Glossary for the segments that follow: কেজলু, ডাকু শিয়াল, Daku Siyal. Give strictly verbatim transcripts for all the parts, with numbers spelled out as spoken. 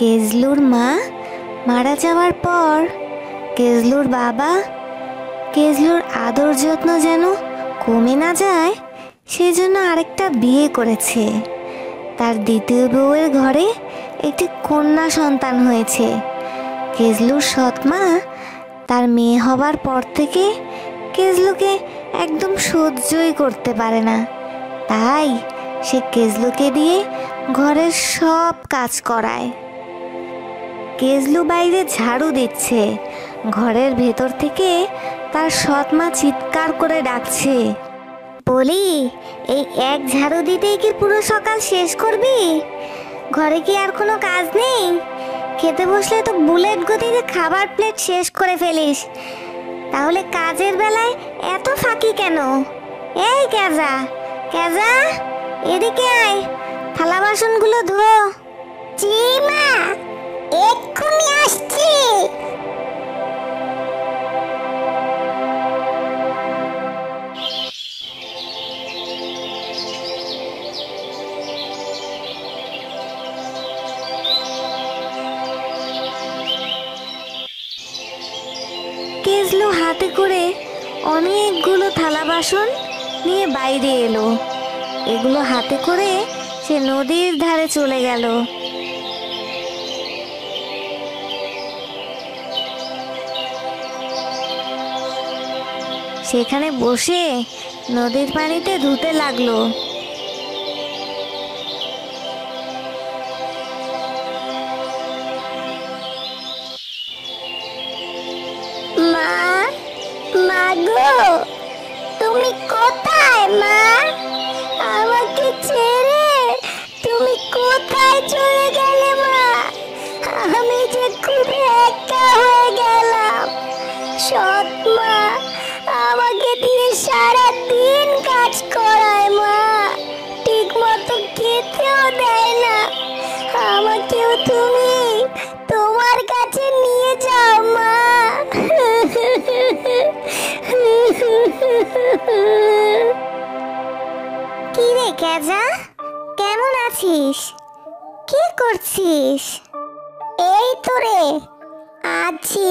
কেজলুর মা মারা যাওয়ার পর কেজলুর বাবা কেজলুর আদর যত্ন যেন কমে না যায় সেজন্য আরেকটা বিয়ে করেছে। তার দ্বিতীয় বউয়ের ঘরে একটি কন্যা সন্তান হয়েছে। কেজলুর সৎমা তার মেয়ে হবার পর থেকে কেজলুকে একদম সহ্যই করতে পারে না, তাই সে কেজলুকে দিয়ে ঘরের সব কাজ করায়। কেজলু বাইরে ঝাড়ু দিচ্ছে, ঘরের ভেতর থেকে তার সৎমা চিৎকার করে ডাকছে, বলি এই এক ঝাড়ু দিতেই কি পুরো সকাল শেষ করবি? ঘরে কি আর কোনো কাজ নেই? খেতে বসলে তো বুলেট গতিতে খাবার প্লেট শেষ করে ফেলিস, তাহলে কাজের বেলায় এত ফাঁকি কেন? এই ক্যাজা ক্যাজা এদিকে আয়, থালা বাসনগুলো ধো। জি মা, এক্ষুনি আসছি। কেজলু হাতে করে অনেকগুলো থালা বাসন নিয়ে বাইরে এলো। এগুলো হাতে করে সে নদীর ধারে চলে গেল। সেখানে বসে নদীর পানিতে ধুতে লাগলো। তুমি কোথায় মা? আমাকে ছেড়ে তুমি কোথায় চলে গেলে মা? আমি যে খুব একা হয়ে গেলাম। সৎ মা আমাকে দিয়ে সারা দিন কাজ করায় মা, ঠিক মতো খেতেও দেয় না। আমাকেও তুমি তোমার কাছে নিয়ে যাও মা। কি রে ক্যাজা, কেমন আছিস? কি করছিস? এই তো রে আছি,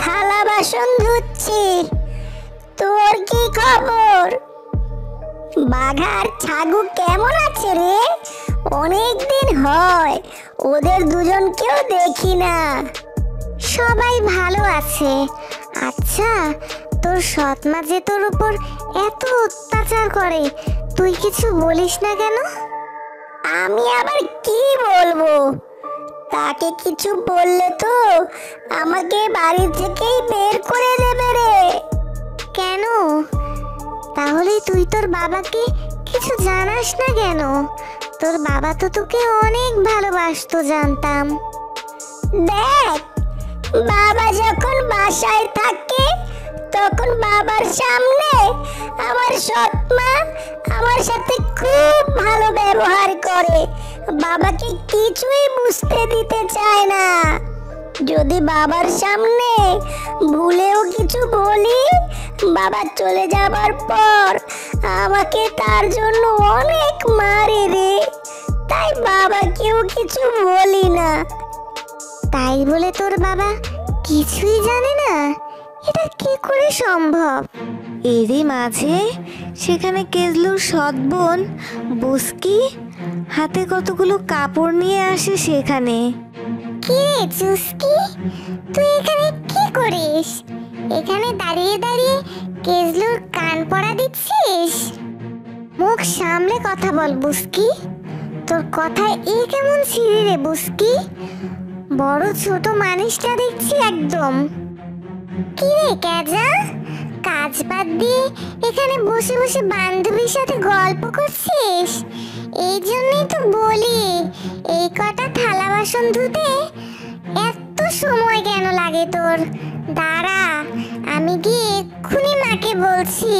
থালা বাসন ধুচ্ছি। তোর কি খবর? বাঘার ছাগু কেমন আছে রে? অনেকদিন হয় ওদের দুজনকেও দেখি না। সবাই ভালো আছে। আচ্ছা, তোর সৎমা যে তোর উপর এত অত্যাচার করে, তুই কিছু বলিস না কেন? আমি আবার কি বলবো? তাকে কিছু বললে তো আমাকে বাড়ি থেকেই বের করে দেবে রে। কেন? তাহলে তুই তোর বাবাকে কিছু জানাস না কেন? তোর বাবা তো তোকে অনেক ভালোবাসতো, জানতাম। দেখ, বাবা যখন বাসায় থাকে তখন বাবার সামনে আমার সৎমা আমার সাথে খুব ভালো ব্যবহার করে, বাবাকে কিছুই বুঝতে দিতে চায় না। যদি বাবার সামনে ভুলেও কিছু বলি, বাবা চলে যাবার পর আমাকে তার জন্য অনেক মারে রে, তাই বাবাকেও কিছু বলি না। তাই বলে তোর বাবা কিছুই জানে না? এটা কি করে সম্ভব? এরই মাঝে সেখানে কেজলুর সৎ বোন বুসকি হাতে কতগুলো কাপড় নিয়ে আসে সেখানে। কি রে চুস্কি, তুই এখানে কি করিস? এখানে দাঁড়িয়ে দাঁড়িয়ে কেজলুর কান পড়া দিচ্ছিস? মুখ সামলে কথা বল বুসকি। তোর কথায় এই কেমন ছিঁড়ি রে বুসকি, বড় ছোট মানুষটা দেখছি একদম। কি রে ক্যাজা, কাজ বাদ দিয়ে এখানে বসে বসে বান্ধবীর সাথে গল্প করছিস? এই জন্যই তো বলি এই কটা থালা বাসন ধুতে এত সময় কেন লাগে তোর। দাঁড়া, আমি গিয়ে এক্ষুনি মাকে বলছি।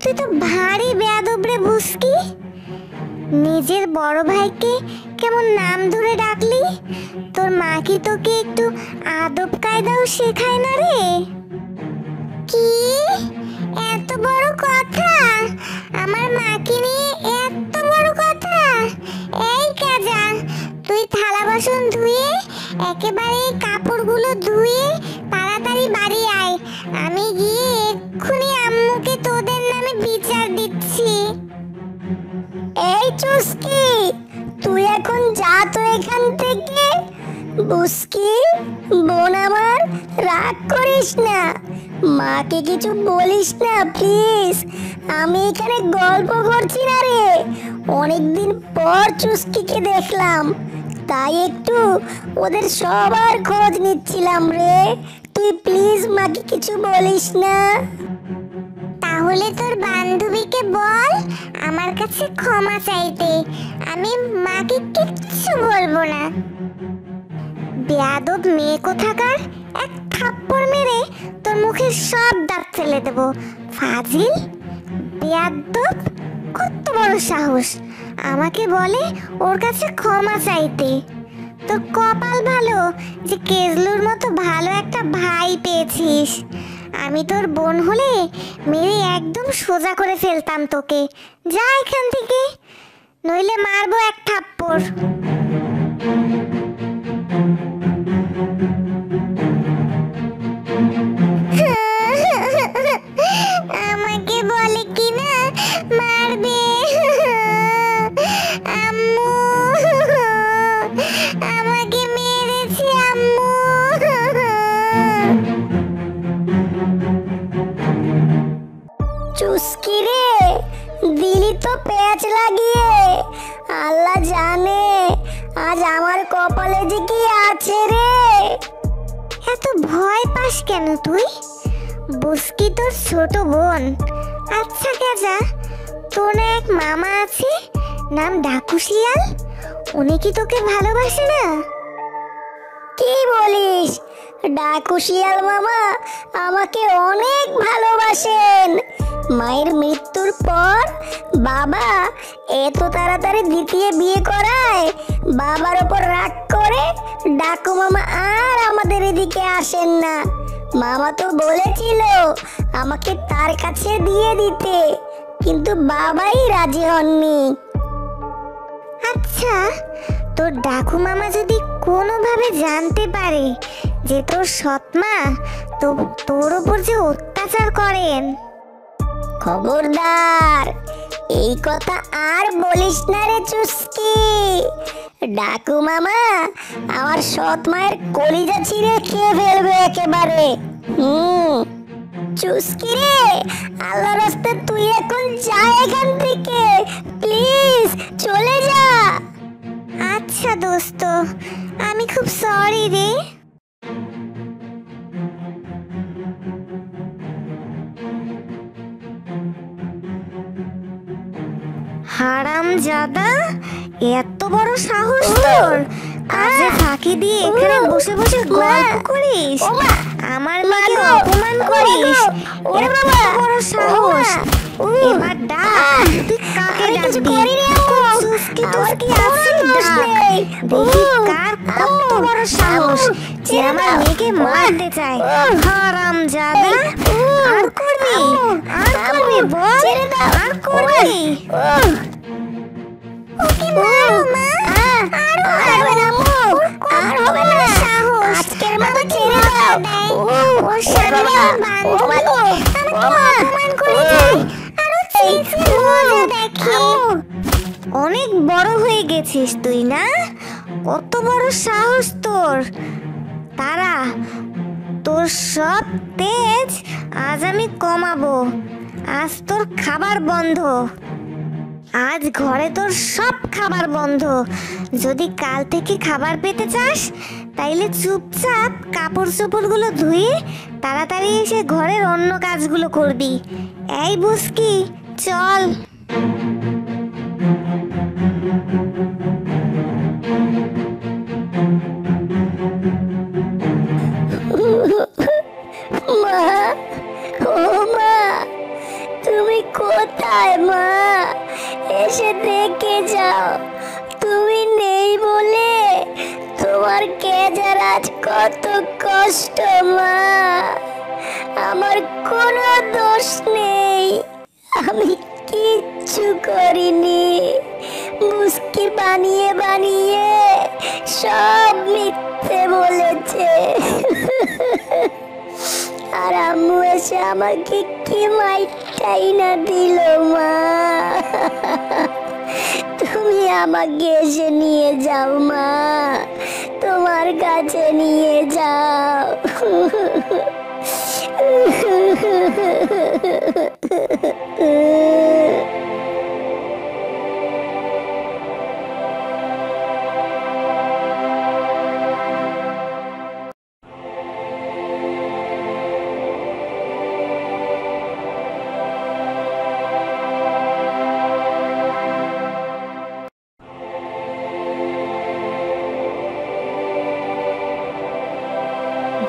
তুই তো ভারী বেয়াদব রে বুঝকি, নিজের বড় ভাইকে কেমন নাম ধরে ডাকলি। তোর মা কি তোকে একটু আদব কায়দাও শেখায় না রে? কি এত বড় কথা? আমার মাকে নিয়ে এত বড় কথা? এই কাজা, তুই থালা বাসন ধুয়ে একেবারে কাপড়গুলো ধুয়ে তাড়াতাড়ি বাড়ি আয়, আমি গিয়ে এক্ষুনি আম্মুকে তোদের নামে বিচার দিচ্ছি। এই চুস্কি, তুই এখন যা তো এখান থেকে। বুস্কি বোন আমার, রাগ করিস না, মাকে কিছু বলিস না প্লিজ, আমি এখানে গল্প করছি না রে। অনেকদিন পর চুস্কিকে দেখলাম, তাই একটু ওদের সবার খোঁজ নিচ্ছিলাম রে। তুই প্লিজ মাকে কিছু বলিস না। তাহলে তোর বান্ধবীকে বল আমার কাছে ক্ষমা চাইতে, আমি মাকে কিচ্ছু বলবো না। বেয়াদব মেয়ে কোথাকার, এক থাপ্পড় মেরে তোর মুখে সব দাঁত ফেলে দেবো। ফাজিল বেয়াদব, কত বড় সাহস আমাকে বলে ওর কাছে ক্ষমা চাইতে। তোর কপাল ভালো যে কেজলুর মতো ভালো একটা ভাই পেয়েছিস, আমি তোর বোন হলে মেরে একদম সোজা করে ফেলতাম তোকে। যা এখান থেকে, নইলে মারবো এক থাপ্পড়। আল্লাহ জানে আজ আমার কপালে যে কি আছে রে। এত ভয় পাস কেন তুই? বুস্কি তোর ছোট বোন। আচ্ছা গেজা, তোর না এক মামা আছে নাম ডাকু শিয়াল, উনি কি তোকে ভালোবাসে না? কি বলিস, ডাকু শিয়াল মামা আমাকে অনেক ভালোবাসেন। মায়ের মৃত্যুর পর বাবা এত তাড়াতাড়ি দ্বিতীয় বিয়ে করায়, বাবার ওপর রাগ করে ডাকু মামা আর আমাদের এদিকে আসেন না। মামা তো বলেছিল আমাকে তার কাছে দিয়ে দিতে, কিন্তু বাবাই রাজি হননি। আচ্ছা, তোর ডাকু মামা যদি কোনোভাবে জানতে পারে যে তোর সৎমা তো তোর ওপর যে অত্যাচার করেন, খবরদার এই কথা আর বলিস না রে চুস্কি। ডাকু মামা আমার সৎ মায়ের কলিজা ছিঁড়ে খেয়ে ফেলবে একেবারে। হুম চুস্কি রে, আল্লাহর রাস্তায় তুই এখন যা এখান থেকে, প্লিজ চলে যা। আচ্ছা দোস্ত, আমি খুব সরি রে। হারামজাদা, এত বড় সাহস তোর, আজে ফাঁকি দিয়ে এখানে বসে বসে গল্প করিস, আমার মাকে অপমান করিস, এত বড় সাহস। এবার ডাক, তুই কাকে ডাকবি? চুস্কি টুস্কি আসুক, ডাক দেখি কার কত বড় সাহস যে আমার মেয়েকে মারতে চায়। হারামজাদা, আর করবি আর করবি বল, আর করবি। অনেক বড় হয়ে গেছিস তুই না, কত বড় সাহস তোর। তারা তোর সব তেজ আজ আমি কমাবো, আজ তোর খাবার বন্ধ, আজ ঘরে তোর সব খাবার বন্ধ। যদি কাল থেকে খাবার পেতে চাস তাইলে চুপচাপ কাপড় চোপড়গুলো ধুয়ে তাড়াতাড়ি এসে ঘরের অন্য কাজগুলো করবি। এই বুস্কি চল। মা, ও মা, তুমি কোথায় মা? এসে দেখে যাও, তুমি নেই বলে তোমার কেজার আজ কত কষ্ট মা। আমার কোনো দোষ নেই, আমি কিচ্ছু করিনি, মুস্কি বানিয়ে বানিয়ে সব মিথ্যে বলেছে। আর আম্মু এসে আমাকে কি মাইটাই না দিল, মা তুমি আমাকে এসে নিয়ে যাও, মা তোমার কাছে নিয়ে যাও।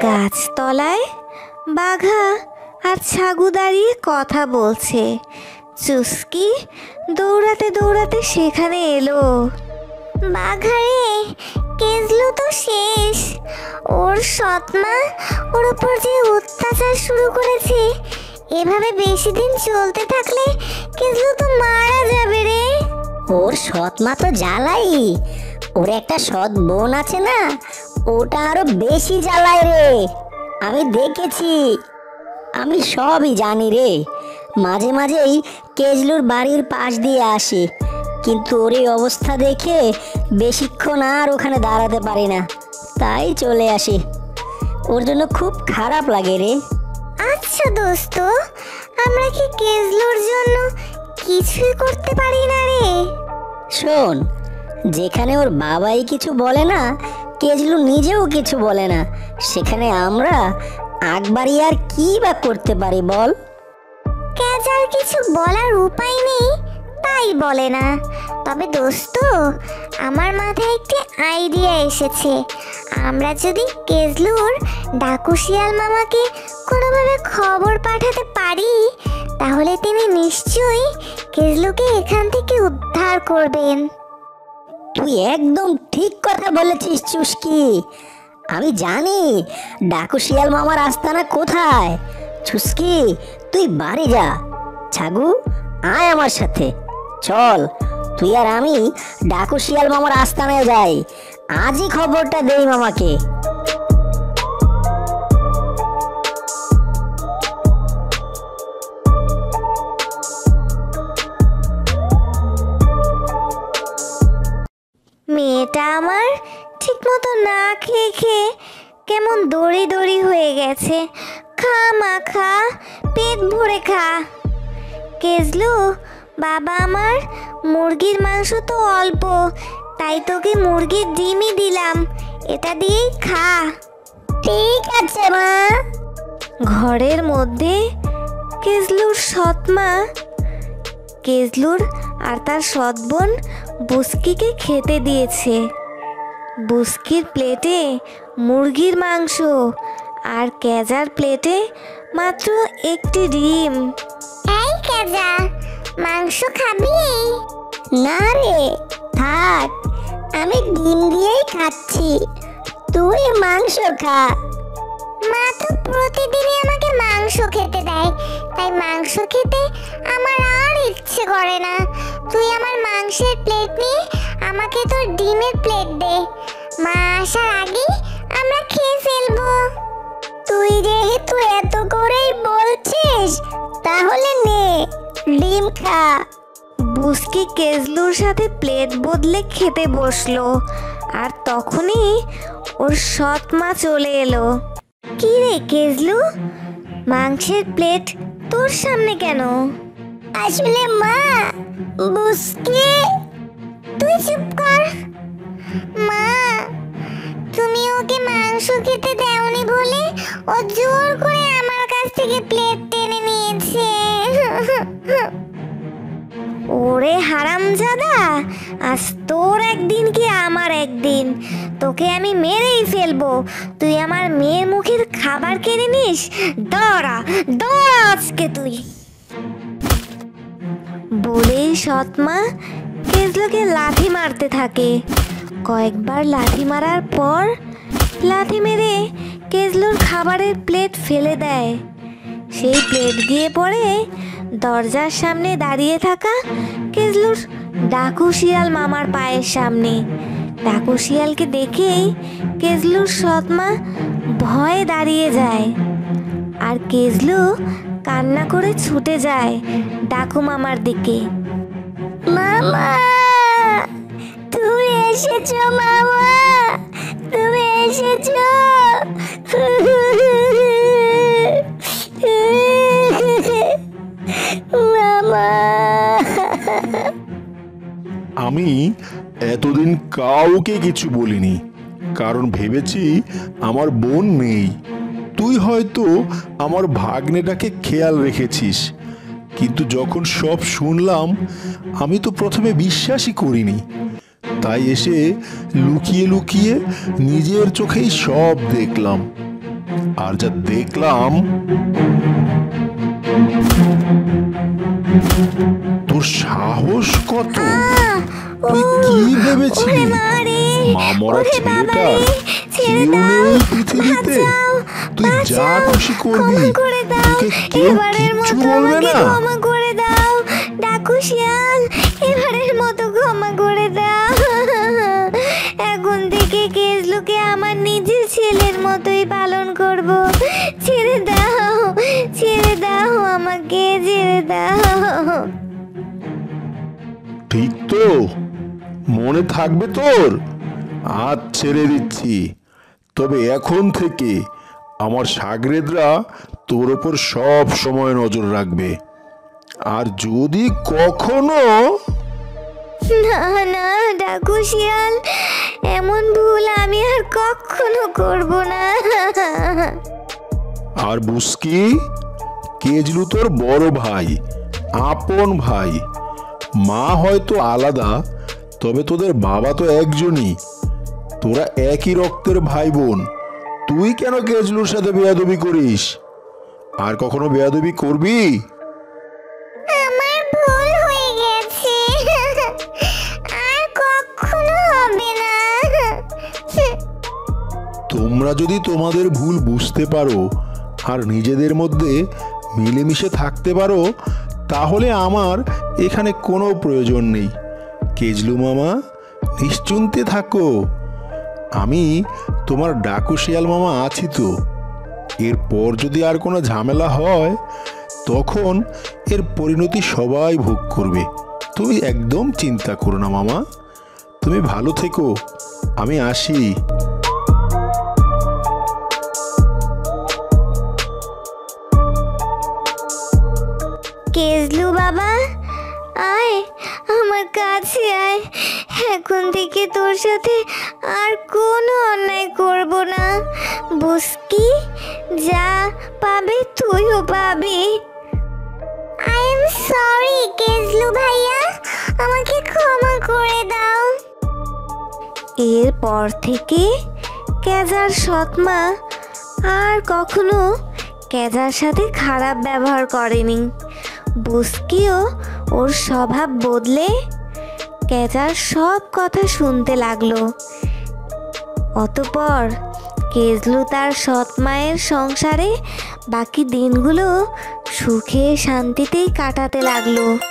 গাছতলায় বাঘা আর ছাগু দাঁড়িয়ে কথা বলছে। চুস্কি দৌড়াতে দৌড়াতে সেখানে এলো। বাঘারে, কেজলো তো শেষ। ওর সৎমা ওর উপর যে অত্যাচার শুরু করেছে, এভাবে বেশি দিন চলতে থাকলে কেজলো তো মারা যাবে রে। ওর সৎমা তো জ্বালাই, ওর একটা সৎ বোন আছে না, ওটা আরো বেশি জ্বালায় রে। আমি দেখেছি, আমি সবই জানি রে। মাঝে মাঝেই কেজলুর বাড়ির পাশ দিয়ে আসি, কিন্তু ওর এই অবস্থা দেখে বেশিক্ষণ আর ওখানে দাঁড়াতে পারি না, তাই চলে আসি। ওর জন্য খুব খারাপ লাগে রে। আচ্ছা দোস্ত, আমরা কি কেজলুর জন্য কিছুই করতে পারি না রে? শোন, যেখানে ওর বাবাই কিছু বলে না, কেজলু নিজেও কিছু বলে না, সেখানে আমরা আগবাড়ি আর কি বা করতে পারি বল? কেজার কিছু বলার উপায় নেই তাই বলে না। তবে দোস্ত, আমার মাথায় একটি আইডিয়া এসেছে। আমরা যদি কেজলুর ডাকু শিয়াল মামাকে কোনোভাবে খবর পাঠাতে পারি, তাহলে তিনি নিশ্চয়ই কেজলুকে এখান থেকে উদ্ধার করবেন। তুই একদম ঠিক কথা বলেছিস চুস্কি। আমি জানি ডাকু শিয়াল মামার আস্তানা কোথায়। চুস্কি, তুই বাড়ি যা। ছাগু, আয় আমার সাথে, চল তুই আর আমি ডাকু শিয়াল মামার আস্তানায় যাই, আজই খবরটা দেই মামাকে। মেয়েটা আমার ঠিক মতো না খেয়ে খেয়ে কেমন দড়ি দড়ি হয়ে গেছে। খা মা খা, পেট ভরে খা। কেজলু, বাবা আমার মুরগির মাংস তো অল্প, তাই তোকে মুরগির ডিমই দিলাম, এটা দিয়েই খা। ঠিক আছে মা। ঘরের মধ্যে কেজলুর সৎমা, কেজলুর আর তার সৎ বোন বুস্কিকে খেতে দিয়েছে। বুস্কির প্লেটে মুরগির মাংস আর কেজার প্লেটে মাত্র একটি ডিম। এই কেজা, মাংস খাবি? না রে থাক, আমি ডিম দিয়েই খাচ্ছি, তুই মাংস খা। মা তো প্রতিদিনই আমাকে মাংস খেতে দেয়, তাই মাংস খেতে আমার আর ইচ্ছে করে না। তুই আমার মাংসের প্লেট নিয়ে আমাকে তোর ডিমের প্লেট দে, মা আসার আগে আমরা খেয়ে ফেলবো। তুই যেহেতু এত করেই বলছিস, তাহলে নে, ডিম খা। বুস্কি কেজলুর সাথে প্লেট বদলে খেতে বসলো, আর তখনই ওর সৎ মা চলে এলো। কি রে কেজলু, মাংসের প্লেট তোর সামনে কেন? আসলে মা, বুঝকে তুই চুপ কর। মা, তুমি ওকে মাংস খেতে দেওনি বলে ও জোর করে আমার কাছ থেকে প্লেট টেনে নিয়েছে। ওরে হারামজাদা, আজ তোর একদিন কি আমার একদিন, তোকে আমি মেরেই ফেলবো। তুই আমার মেয়ের মুখের খাবার কেড়ে নিস, দাঁড়া দাঁড়া আজকে তুই। বলেই সৎমা কেজলুকে লাথি মারতে থাকে। কয়েকবার লাথি মারার পর লাথি মেরে কেজলুর খাবারের প্লেট ফেলে দেয়। সেই প্লেট গিয়ে পড়ে দরজার সামনে দাঁড়িয়ে থাকা কেজলুর ডাকু শিয়াল মামার পায়ের সামনে। ডাকু শিয়ালকে দেখেই কেজলুর সৎমা ভয়ে দাঁড়িয়ে যায়, আর কেজলু কান্না করে ছুটে যায় ডাকু মামার দিকে। মামা তুমি এসেছো, মামা তুমি এসেছো। আমি এতদিন কাউকে কিছু বলিনি, কারণ ভেবেছি আমার বোন নেই। তুই হয়তো আমার ভাগ্নেটাকে খেয়াল রেখেছিস, কিন্তু যখন সব শুনলাম আমি তো প্রথমে বিশ্বাসই করিনি, তাই এসে লুকিয়ে লুকিয়ে নিজের চোখেই সব দেখলাম। আর যা দেখলাম, তোর সাহস কত! তুই কি ভেবেছিলি মামরা ছেলেটা পৃথিবীতে? তুই যা খুশি করবি, তোকে কেউ কিচ্ছু বলবে না। ক্ষমা করে দাও ডাকু শিয়াল, এবারের মতো ক্ষমা করে দাও। এখন থেকে কেজলুকে আমার নিজের ছেলের মতোই পালন করব। ছেড়ে দাও, ছেড়ে দাও আমাকে, ছেড়ে দাও। ঠিক তো মনে থাকবে তোর? আজ ছেড়ে দিচ্ছি, তবে এখন থেকে আমার শাগরেদরা তোর ওপর সব সময় নজর রাখবে। আর যদি কখনো না না ডাকু শিয়াল, এমন ভুল আমি আর কখনো করব না। আর বুঝকি, কেজলু তোর বড় ভাই, আপন ভাই। মা হয়তো আলাদা, তবে তোদের বাবা তো একজনই। তোরা একই রক্তের ভাই বোন, তুই কেন কেজলুর সাথে বেয়াদবি করিস? আর কখনো বেয়াদবি করবি? আমার ভুল হয়ে গেছে, আর কখনো হবে না। তোমরা যদি তোমাদের ভুল বুঝতে পারো আর নিজেদের মধ্যে মিলেমিশে থাকতে পারো, তাহলে আমার এখানে কোনো প্রয়োজন নেই। কেজলু মামা, নিশ্চিন্তে থাকো, আমি তোমার ডাকু শিয়াল মামা আছি তো। এরপর যদি আর কোনো ঝামেলা হয়, তখন এর পরিণতি সবাই ভোগ করবে। তুমি একদম চিন্তা করো না মামা, তুমি ভালো থেকো, আমি আসি। কেজলু বাবা আয়, আমার কাছে আয়। এখন থেকে তোর সাথে আর কোনো অন্যায় করব না। বুঝকি, যা পাবে তুইও পাবি। আই এম সরি কেজলু ভাইয়া, আমাকে ক্ষমা করে দাও। এরপর থেকে কেজার সৎমা আর কখনো কেজার সাথে খারাপ ব্যবহার করেনি। বুঝকিও ওর স্বভাব বদলে কেজার সব কথা শুনতে লাগলো। অতঃপর কেজলু তার সৎ মায়ের সংসারে বাকি দিনগুলো সুখে শান্তিতেই কাটাতে লাগলো।